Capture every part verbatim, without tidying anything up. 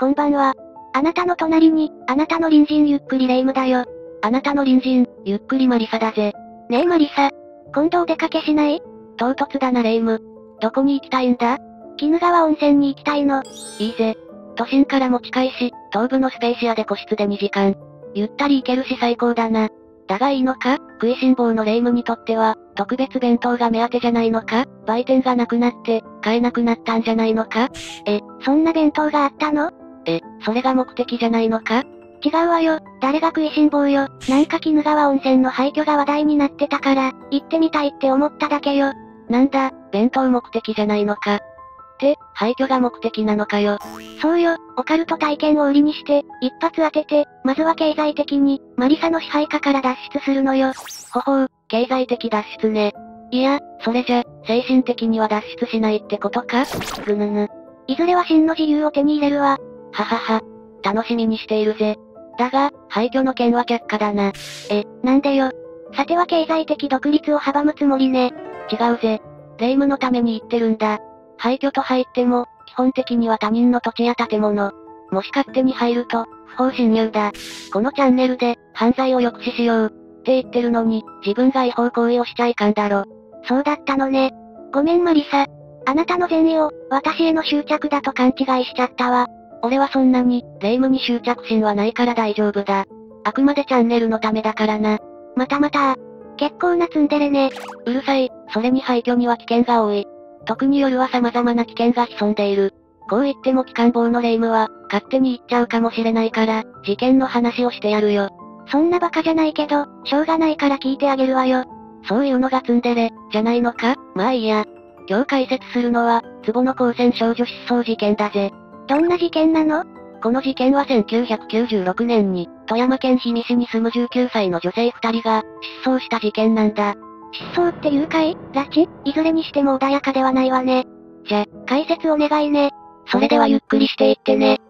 こんばんは。あなたの隣に、あなたの隣人ゆっくりレ夢ムだよ。あなたの隣人、ゆっくりマリサだぜ。ねえマリサ、今度お出かけしない？唐突だなレ夢ム。どこに行きたいんだ？鬼怒川温泉に行きたいの。いいぜ。都心からも近いし、東部のスペーシアで個室でにじかん。ゆったり行けるし最高だな。だがいいのか？食いしん坊のレ夢ムにとっては、特別弁当が目当てじゃないのか？売店がなくなって、買えなくなったんじゃないのか？え、そんな弁当があったの？え、それが目的じゃないのか？違うわよ、誰が食いしん坊よ。なんか鬼怒川温泉の廃墟が話題になってたから、行ってみたいって思っただけよ。なんだ、弁当目的じゃないのか。って、廃墟が目的なのかよ。そうよ、オカルト体験を売りにして、一発当てて、まずは経済的に、マリサの支配下から脱出するのよ。ほほう、経済的脱出ね。いや、それじゃ、精神的には脱出しないってことか？ぐぬぬ。いずれは真の自由を手に入れるわ。ははは、楽しみにしているぜ。だが、廃墟の件は却下だな。え、なんでよ。さては経済的独立を阻むつもりね。違うぜ。レ夢ムのために言ってるんだ。廃墟と入っても、基本的には他人の土地や建物。もし勝手に入ると、不法侵入だ。このチャンネルで、犯罪を抑止しよう、って言ってるのに、自分が違法行為をしちゃいかんだろ。そうだったのね。ごめんマリサ。あなたの善意を、私への執着だと勘違いしちゃったわ。俺はそんなに、レ夢ムに執着心はないから大丈夫だ。あくまでチャンネルのためだからな。またまた。結構なツンデレね。うるさい、それに廃墟には危険が多い。特に夜は様々な危険が潜んでいる。こう言っても機関棒のレ夢ムは、勝手に行っちゃうかもしれないから、事件の話をしてやるよ。そんなバカじゃないけど、しょうがないから聞いてあげるわよ。そういうのがツンデレ、じゃないのか？まあいいや。今日解説するのは、坪野光線少女失踪事件だぜ。どんな事件なの？この事件はせんきゅうひゃくきゅうじゅうろくねんに、富山県氷見市に住むじゅうきゅうさいの女性ふたりが、失踪した事件なんだ。失踪って誘拐？拉致？いずれにしても穏やかではないわね。じゃ、解説お願いね。それではゆっくりしていってね。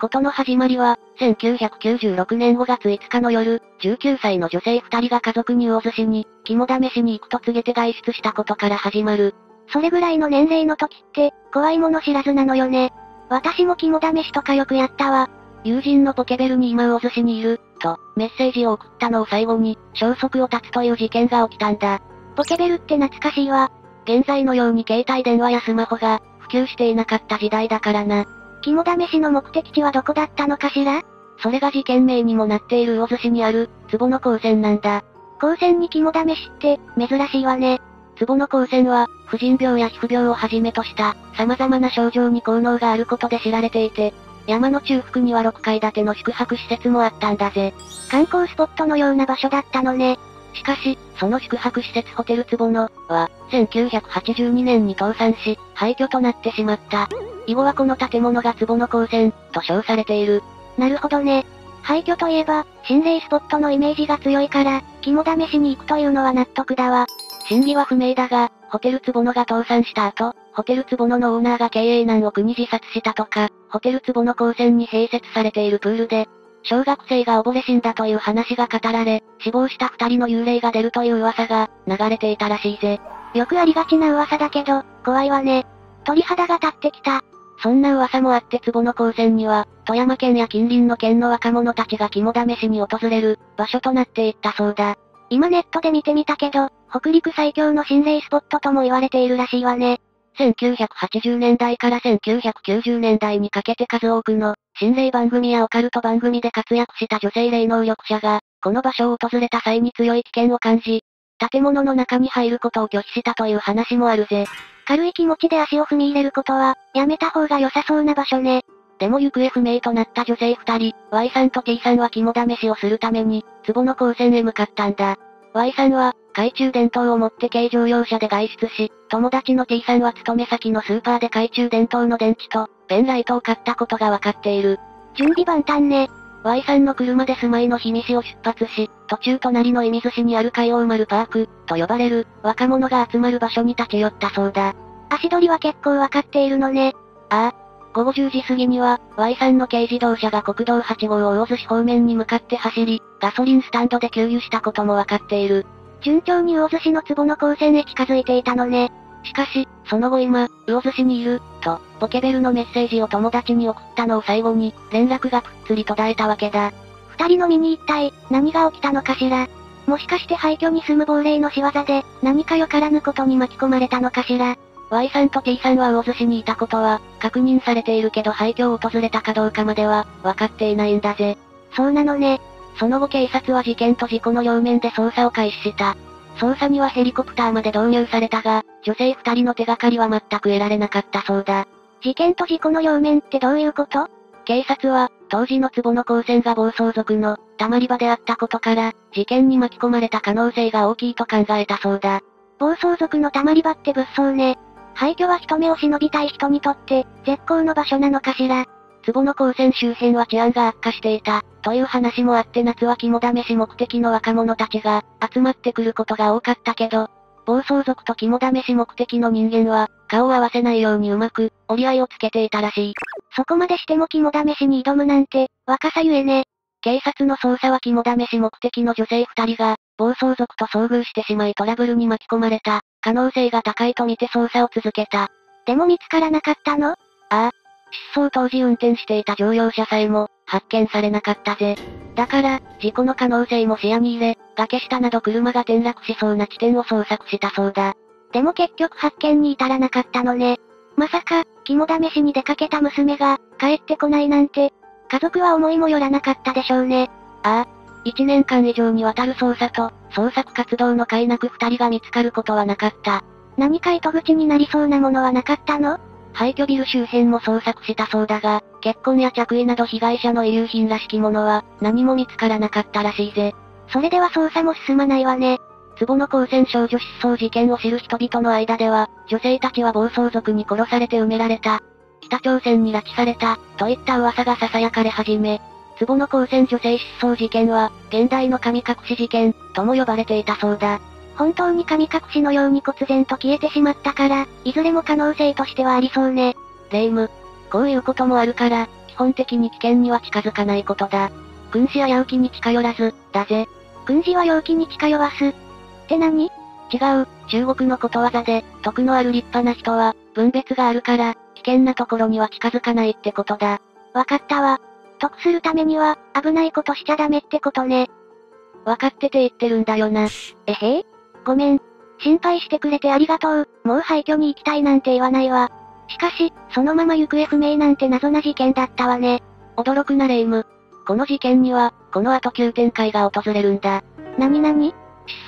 ことの始まりは、せんきゅうひゃくきゅうじゅうろくねんごがついつかの夜、じゅうきゅうさいの女性ふたりが家族に魚津市に、肝試しに行くと告げて外出したことから始まる。それぐらいの年齢の時って、怖いもの知らずなのよね。私も肝試しとかよくやったわ。友人のポケベルに今魚津市にいる、と、メッセージを送ったのを最後に、消息を絶つという事件が起きたんだ。ポケベルって懐かしいわ。現在のように携帯電話やスマホが、普及していなかった時代だからな。肝試しの目的地はどこだったのかしら？それが事件名にもなっている魚津市にある、坪野光線なんだ。光線に肝試しって、珍しいわね。坪野光線は、婦人病や皮膚病をはじめとした、様々な症状に効能があることで知られていて、山の中腹にはろっかいだての宿泊施設もあったんだぜ。観光スポットのような場所だったのね。しかし、その宿泊施設ホテル坪野は、せんきゅうひゃくはちじゅうにねんに倒産し、廃墟となってしまった。以後はこの建物が坪野光線、と称されている。なるほどね。廃墟といえば、心霊スポットのイメージが強いから、肝試しに行くというのは納得だわ。真偽は不明だが、ホテル坪野が倒産した後、ホテル坪野のオーナーが経営難を苦に自殺したとか、ホテル坪野光線に併設されているプールで、小学生が溺れ死んだという話が語られ、死亡した二人の幽霊が出るという噂が、流れていたらしいぜ。よくありがちな噂だけど、怖いわね。鳥肌が立ってきた。そんな噂もあって坪野光線には、富山県や近隣の県の若者たちが肝試しに訪れる、場所となっていったそうだ。今ネットで見てみたけど、北陸最強の心霊スポットとも言われているらしいわね。せんきゅうひゃくはちじゅうねんだいからせんきゅうひゃくきゅうじゅうねんだいにかけて数多くの心霊番組やオカルト番組で活躍した女性霊能力者が、この場所を訪れた際に強い危険を感じ、建物の中に入ることを拒否したという話もあるぜ。軽い気持ちで足を踏み入れることは、やめた方が良さそうな場所ね。でも行方不明となった女性ふたり、Y さんと T さんは肝試しをするために、坪野光線へ向かったんだ。Y さんは、懐中電灯を持って軽乗用車で外出し、友達の T さんは勤め先のスーパーで懐中電灯の電池と、ペンライトを買ったことがわかっている。準備万端ね。Y さんの車で住まいの氷見市を出発し、途中隣の射水市にある海王丸パーク、と呼ばれる、若者が集まる場所に立ち寄ったそうだ。足取りは結構わかっているのね。ああ。午後じゅうじ過ぎには、Y さんの軽自動車が国道はちごうを魚津市方面に向かって走り、ガソリンスタンドで給油したこともわかっている。順調に魚津市の坪野光線へ近づいていたのね。しかし、その後今、魚津市にいる、と、ポケベルのメッセージを友達に送ったのを最後に、連絡がぷっつり途絶えたわけだ。二人の身に一体、何が起きたのかしら。もしかして廃墟に住む亡霊の仕業で、何かよからぬことに巻き込まれたのかしら。Y さんと T さんは魚津市にいたことは、確認されているけど廃墟を訪れたかどうかまでは、わかっていないんだぜ。そうなのね。その後警察は事件と事故の両面で捜査を開始した。捜査にはヘリコプターまで導入されたが、女性二人の手がかりは全く得られなかったそうだ。事件と事故の両面ってどういうこと？警察は、当時の坪野高専が暴走族の、たまり場であったことから、事件に巻き込まれた可能性が大きいと考えたそうだ。暴走族のたまり場って物騒ね。廃墟は人目を忍びたい人にとって、絶好の場所なのかしら。坪野高専周辺は治安が悪化していた、という話もあって夏は肝試し目的の若者たちが、集まってくることが多かったけど、暴走族と肝試し目的の人間は、顔を合わせないようにうまく、折り合いをつけていたらしい。そこまでしても肝試しに挑むなんて、若さゆえね。警察の捜査は肝試し目的の女性二人が、暴走族と遭遇してしまいトラブルに巻き込まれた、可能性が高いと見て捜査を続けた。でも見つからなかったの？ああ。失踪当時運転していた乗用車さえも、発見されなかったぜ。だから、事故の可能性も視野に入れ、崖下など車が転落しそうな地点を捜索したそうだ。でも結局発見に至らなかったのね。まさか、肝試しに出かけた娘が、帰ってこないなんて、家族は思いもよらなかったでしょうね。ああ。一年間以上にわたる捜査と、捜索活動の甲斐なく二人が見つかることはなかった。何か糸口になりそうなものはなかったの？廃墟ビル周辺も捜索したそうだが、血痕や着衣など被害者の遺留品らしきものは、何も見つからなかったらしいぜ。それでは捜査も進まないわね。坪野高専少女失踪事件を知る人々の間では、女性たちは暴走族に殺されて埋められた。北朝鮮に拉致された、といった噂が囁かれ始め、坪野高専女性失踪事件は、現代の神隠し事件、とも呼ばれていたそうだ。本当に神隠しのように忽然と消えてしまったから、いずれも可能性としてはありそうね。霊夢。こういうこともあるから、基本的に危険には近づかないことだ。君子や陽気に近寄らず、だぜ。君子は陽気に近寄わす。って何？違う、中国のことわざで、徳のある立派な人は、分別があるから、危険なところには近づかないってことだ。わかったわ。得するためには、危ないことしちゃダメってことね。わかってて言ってるんだよな。えへ？ごめん。心配してくれてありがとう。もう廃墟に行きたいなんて言わないわ。しかし、そのまま行方不明なんて謎な事件だったわね。驚くな霊夢。この事件には、この後急展開が訪れるんだ。なになに？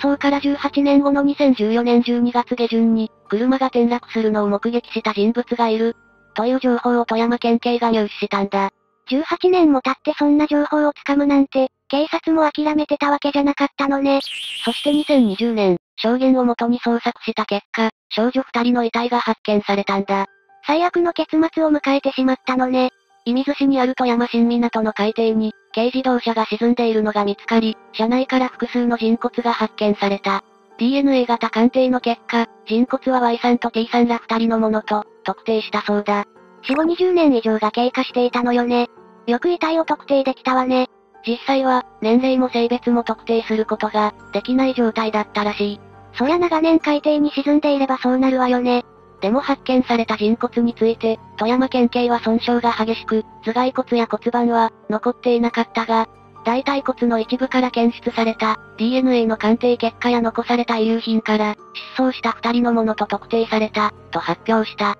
失踪からじゅうはちねんごのにせんじゅうよねんじゅうにがつ下旬に、車が転落するのを目撃した人物がいる。という情報を富山県警が入手したんだ。じゅうはちねんも経ってそんな情報をつかむなんて、警察も諦めてたわけじゃなかったのね。そしてにせんにじゅうねん、証言をもとに捜索した結果、少女二人の遺体が発見されたんだ。最悪の結末を迎えてしまったのね。射水市にある富山新港の海底に、軽自動車が沈んでいるのが見つかり、車内から複数の人骨が発見された。ディーエヌエー 型鑑定の結果、人骨は Y さんと T さんら二人のものと、特定したそうだ。死後にじゅうねん以上が経過していたのよね。よく遺体を特定できたわね。実際は、年齢も性別も特定することが、できない状態だったらしい。そりゃ長年海底に沈んでいればそうなるわよね。でも発見された人骨について、富山県警は損傷が激しく、頭蓋骨や骨盤は、残っていなかったが、大腿骨の一部から検出された、ディーエヌエー の鑑定結果や残された遺留品から、失踪した二人のものと特定された、と発表した。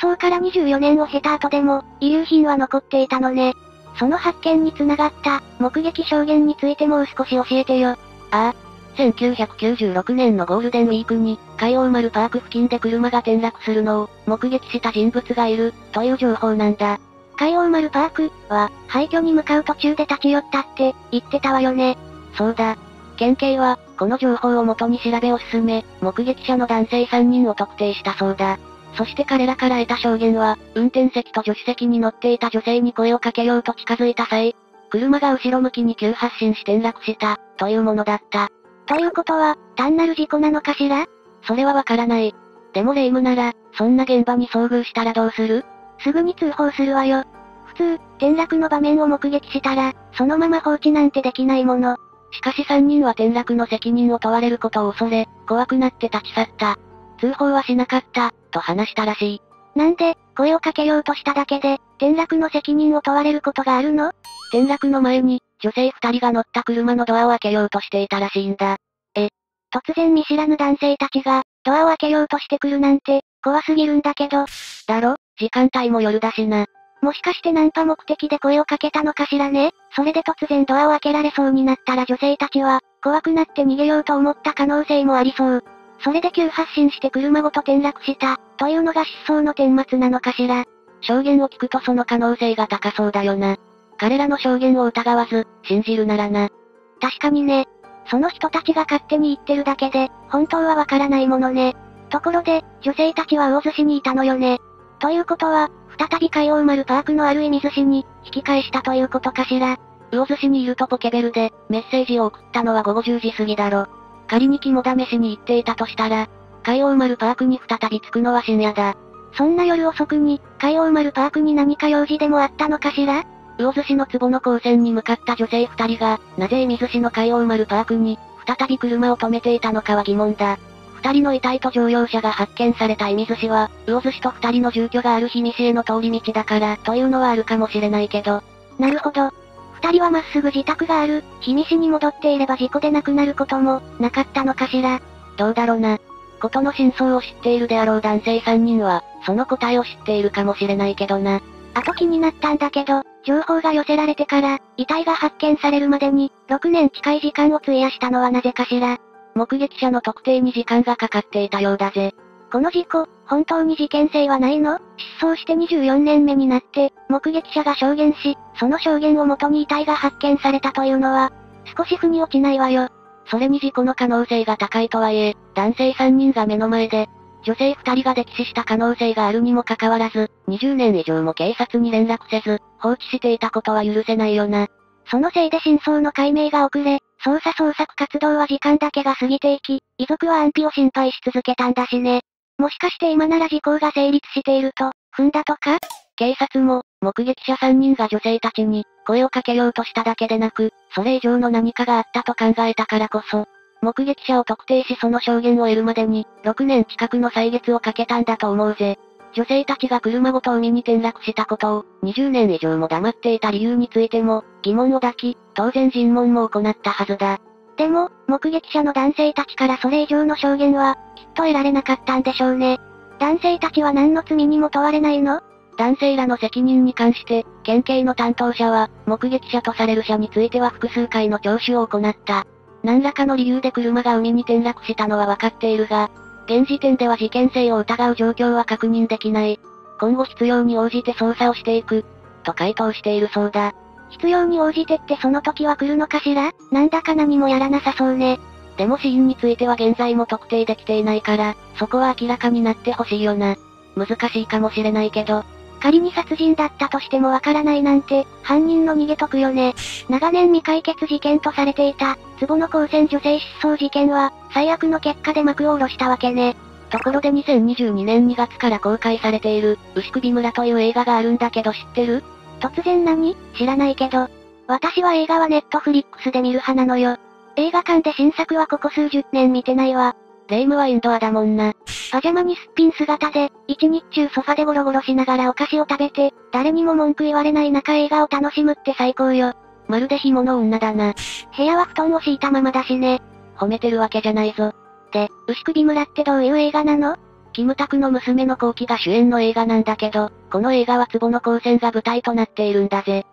失踪からにじゅうよねんを経た後でも、遺留品は残っていたのね。その発見に繋がった、目撃証言についてもう少し教えてよ。ああ。せんきゅうひゃくきゅうじゅうろくねんのゴールデンウィークに、海王丸パーク付近で車が転落するのを、目撃した人物がいる、という情報なんだ。海王丸パーク、は、廃墟に向かう途中で立ち寄ったって、言ってたわよね。そうだ。県警は、この情報をもとに調べを進め、目撃者の男性さんにんを特定したそうだ。そして彼らから得た証言は、運転席と助手席に乗っていた女性に声をかけようと近づいた際、車が後ろ向きに急発進し転落した、というものだった。ということは、単なる事故なのかしら？それはわからない。でも霊夢なら、そんな現場に遭遇したらどうする？すぐに通報するわよ。普通、転落の場面を目撃したら、そのまま放置なんてできないもの。しかしさんにんは転落の責任を問われることを恐れ、怖くなって立ち去った。通報はしなかった、と話したらしい。なんで、声をかけようとしただけで、転落の責任を問われることがあるの？転落の前に、女性二人が乗った車のドアを開けようとしていたらしいんだ。え、突然見知らぬ男性たちが、ドアを開けようとしてくるなんて、怖すぎるんだけど。だろ？時間帯も夜だしな。もしかしてナンパ目的で声をかけたのかしらね。それで突然ドアを開けられそうになったら女性たちは、怖くなって逃げようと思った可能性もありそう。それで急発進して車ごと転落した、というのが失踪の顛末なのかしら。証言を聞くとその可能性が高そうだよな。彼らの証言を疑わず、信じるならな。確かにね。その人たちが勝手に言ってるだけで、本当はわからないものね。ところで、女性たちは魚津市にいたのよね。ということは、再び海王丸パークのある意味寿司に、引き返したということかしら。魚津市にいるとポケベルで、メッセージを送ったのは午後じゅうじ過ぎだろ。仮に肝試しに行っていたとしたら、海王丸パークに再び着くのは深夜だ。そんな夜遅くに、海王丸パークに何か用事でもあったのかしら？魚津市の壺の高専に向かった女性二人が、なぜ海寿司の海王丸パークに、再び車を止めていたのかは疑問だ。二人の遺体と乗用車が発見された海寿司は、魚津市と二人の住居がある氷見市への通り道だから、というのはあるかもしれないけど。なるほど。二人はまっすぐ自宅がある、氷見市に戻っていれば事故で亡くなることも、なかったのかしら。どうだろうな。ことの真相を知っているであろう男性三人は、その答えを知っているかもしれないけどな。あと気になったんだけど、情報が寄せられてから、遺体が発見されるまでに、ろくねん近い時間を費やしたのはなぜかしら。目撃者の特定に時間がかかっていたようだぜ。この事故、本当に事件性はないの？失踪してにじゅうよねんめになって、目撃者が証言し、その証言をもとに遺体が発見されたというのは、少し腑に落ちないわよ。それに事故の可能性が高いとはいえ、男性さんにんが目の前で、女性ふたりが溺死した可能性があるにもかかわらず、にじゅうねん以上も警察に連絡せず、放置していたことは許せないよな。そのせいで真相の解明が遅れ、捜査捜索活動は時間だけが過ぎていき、遺族は安否を心配し続けたんだしね。もしかして今なら時効が成立していると、踏んだとか？警察も、目撃者さんにんが女性たちに、声をかけようとしただけでなく、それ以上の何かがあったと考えたからこそ、目撃者を特定しその証言を得るまでに、ろくねん近くの歳月をかけたんだと思うぜ。女性たちが車ごと海に転落したことを、にじゅうねん以上も黙っていた理由についても、疑問を抱き、当然尋問も行ったはずだ。でも、目撃者の男性たちからそれ以上の証言は、きっと得られなかったんでしょうね。男性たちは何の罪にも問われないの？男性らの責任に関して、県警の担当者は、目撃者とされる者については複数回の聴取を行った。何らかの理由で車が海に転落したのは分かっているが、現時点では事件性を疑う状況は確認できない。今後必要に応じて捜査をしていく、と回答しているそうだ。必要に応じてってその時は来るのかしら？なんだか何もやらなさそうね。でも死因については現在も特定できていないから、そこは明らかになってほしいよな。難しいかもしれないけど、仮に殺人だったとしてもわからないなんて、犯人の逃げ得よね。長年未解決事件とされていた、壺の高専女性失踪事件は、最悪の結果で幕を下ろしたわけね。ところでにせんにじゅうにねんにがつから公開されている、牛首村という映画があるんだけど知ってる？突然何？知らないけど。私は映画はネットフリックスで見る派なのよ。映画館で新作はここ数十年見てないわ。霊夢はインドアだもんな。パジャマにすっぴん姿で、一日中ソファでゴロゴロしながらお菓子を食べて、誰にも文句言われない中映画を楽しむって最高よ。まるで紐の女だな。部屋は布団を敷いたままだしね。褒めてるわけじゃないぞ。で、牛首村ってどういう映画なの？キムタクの娘のコウキが主演の映画なんだけど、この映画は壺の高専が舞台となっているんだぜ。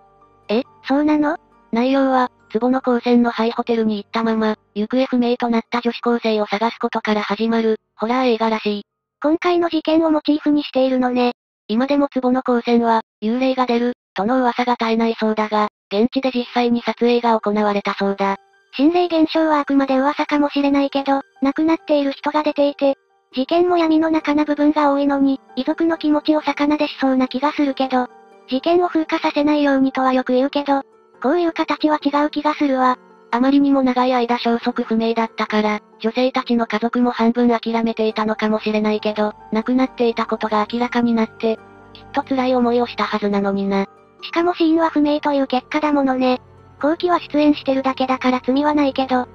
え、そうなの？内容は、壺の高専の廃ホテルに行ったまま、行方不明となった女子高生を探すことから始まる、ホラー映画らしい。今回の事件をモチーフにしているのね。今でも壺の高専は、幽霊が出る、との噂が絶えないそうだが、現地で実際に撮影が行われたそうだ。心霊現象はあくまで噂かもしれないけど、亡くなっている人が出ていて、事件も闇の中な部分が多いのに、遺族の気持ちを逆なでしそうな気がするけど、事件を風化させないようにとはよく言うけど、こういう形は違う気がするわ。あまりにも長い間消息不明だったから、女性たちの家族も半分諦めていたのかもしれないけど、亡くなっていたことが明らかになって、きっと辛い思いをしたはずなのにな。しかも死因は不明という結果だものね。後期は出演してるだけだから罪はないけど、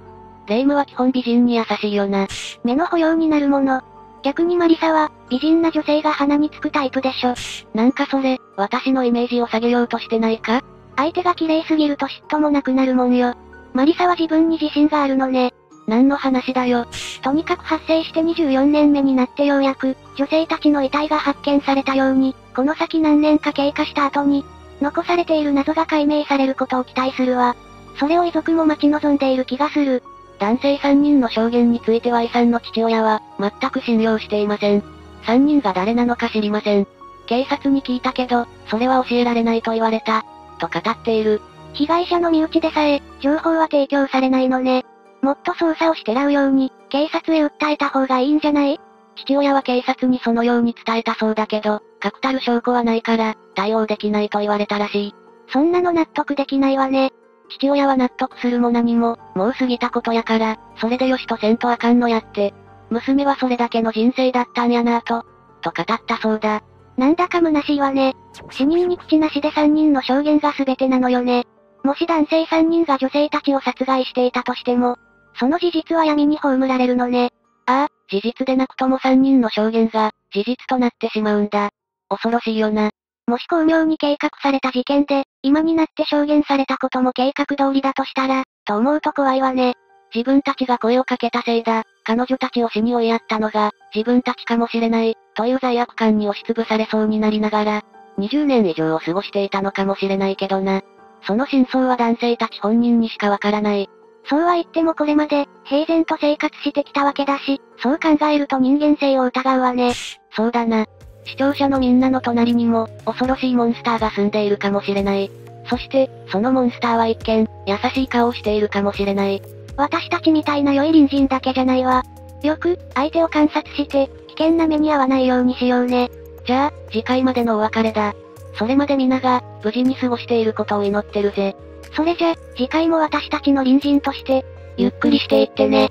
霊夢は基本美人に優しいよな。目の保養になるもの。逆にマリサは、美人な女性が鼻につくタイプでしょ。なんかそれ、私のイメージを下げようとしてないか？相手が綺麗すぎると嫉妬もなくなるもんよ。マリサは自分に自信があるのね。何の話だよ。とにかく発生してにじゅうよねんめになってようやく、女性たちの遺体が発見されたように、この先何年か経過した後に、残されている謎が解明されることを期待するわ。それを遺族も待ち望んでいる気がする。男性さんにんの証言については イー さんの父親は、全く信用していません。さんにんが誰なのか知りません。警察に聞いたけど、それは教えられないと言われた、と語っている。被害者の身内でさえ、情報は提供されないのね。もっと捜査をしてらうように、警察へ訴えた方がいいんじゃない？父親は警察にそのように伝えたそうだけど、確たる証拠はないから、対応できないと言われたらしい。そんなの納得できないわね。父親は納得するも何も、もう過ぎたことやから、それでよしとせんとあかんのやって。娘はそれだけの人生だったんやなぁと、と語ったそうだ。なんだか虚しいわね。死人に口なしでさんにんの証言が全てなのよね。もし男性さんにんが女性たちを殺害していたとしても、その事実は闇に葬られるのね。ああ、事実でなくともさんにんの証言が、事実となってしまうんだ。恐ろしいよな。もし巧妙に計画された事件で、今になって証言されたことも計画通りだとしたら、と思うと怖いわね。自分たちが声をかけたせいだ、彼女たちを死に追いやったのが、自分たちかもしれない、という罪悪感に押しつぶされそうになりながら、にじゅうねん以上を過ごしていたのかもしれないけどな。その真相は男性たち本人にしかわからない。そうは言ってもこれまで、平然と生活してきたわけだし、そう考えると人間性を疑うわね。そうだな。視聴者のみんなの隣にも、恐ろしいモンスターが住んでいるかもしれない。そして、そのモンスターは一見、優しい顔をしているかもしれない。私たちみたいな良い隣人だけじゃないわ。よく、相手を観察して、危険な目に遭わないようにしようね。じゃあ、次回までのお別れだ。それまで皆が、無事に過ごしていることを祈ってるぜ。それじゃ、次回も私たちの隣人として、ゆっくりしていってね。